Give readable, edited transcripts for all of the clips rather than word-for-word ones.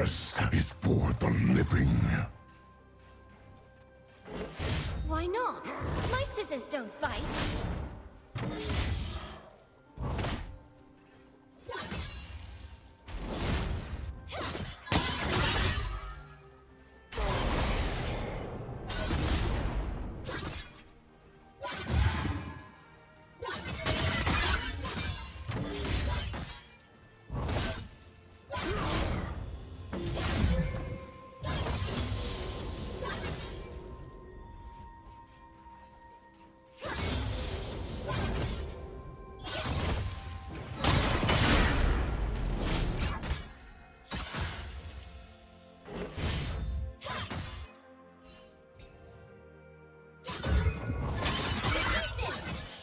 Rest is for the living. Why not? My scissors don't bite.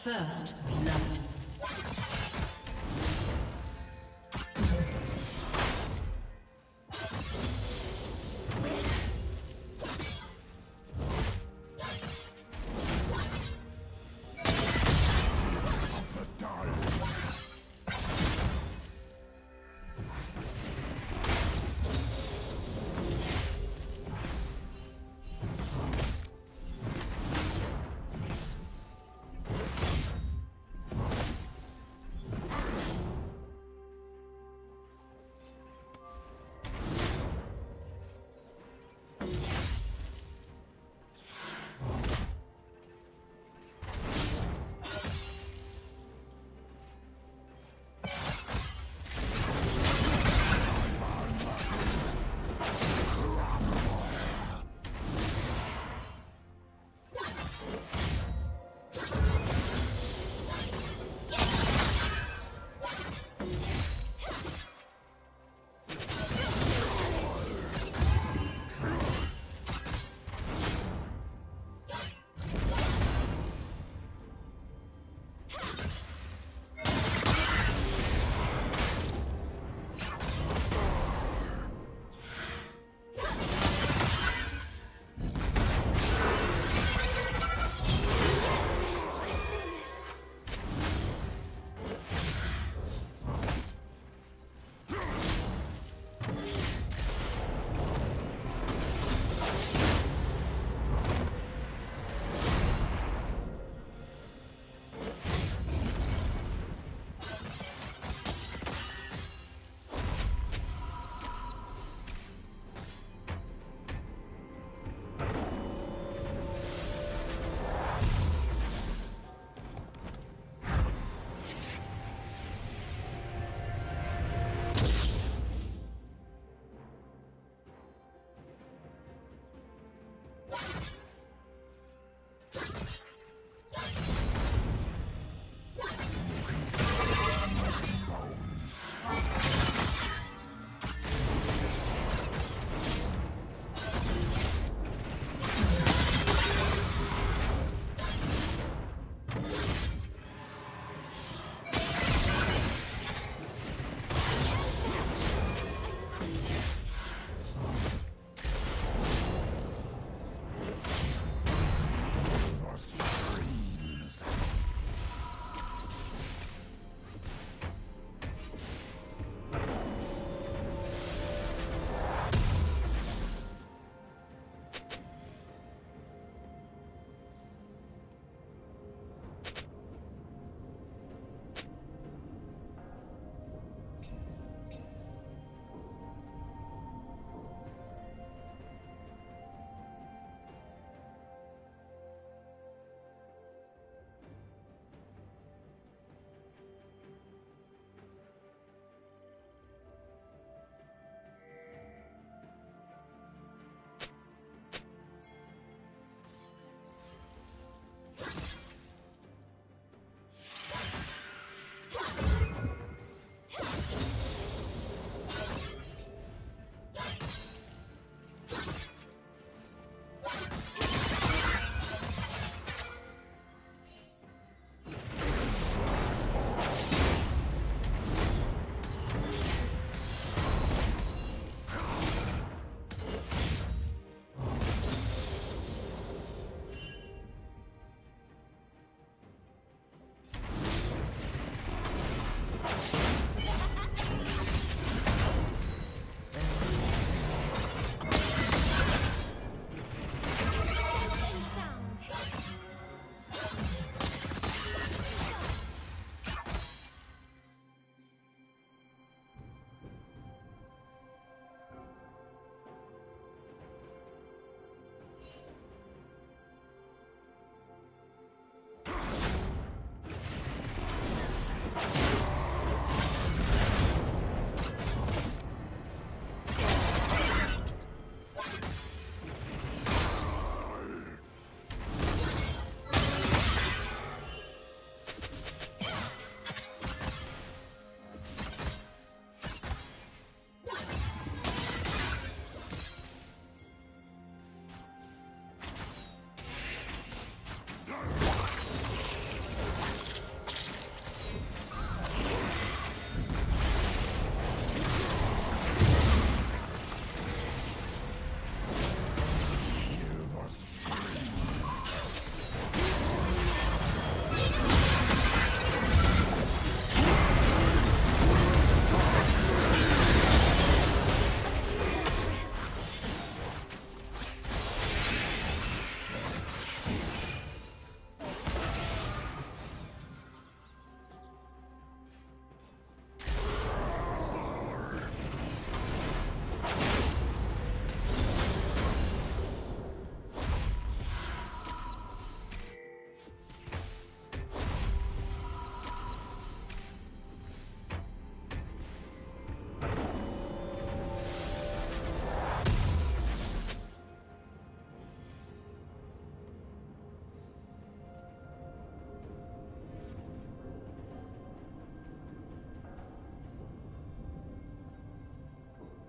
First blood.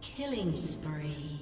Killing spree.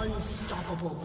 Unstoppable.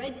Red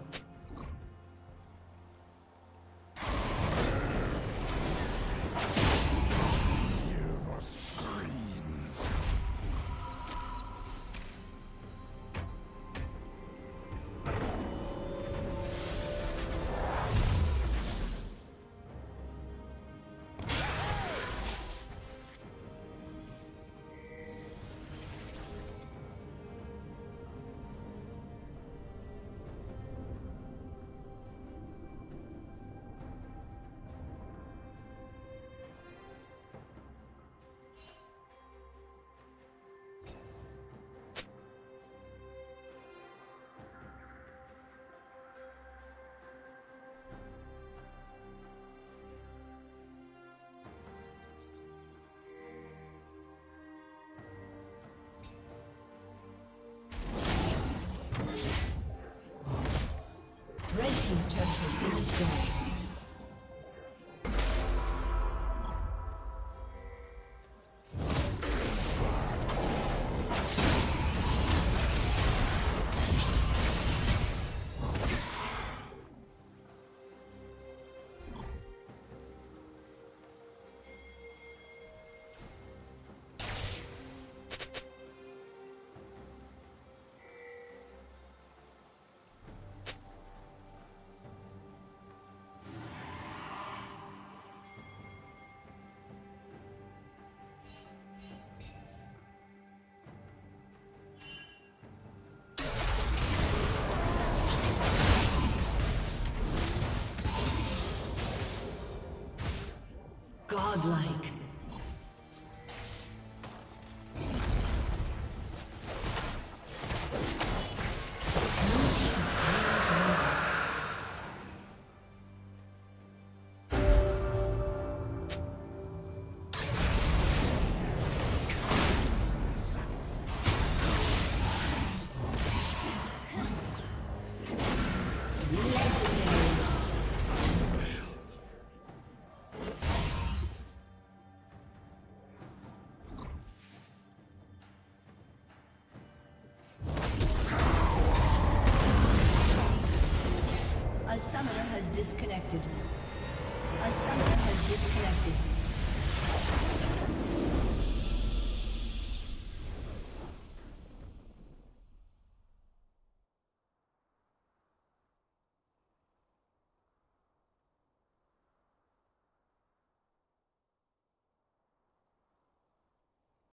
Hear the screams. turret has been destroyed. Godlike. Disconnected. A summoner has disconnected.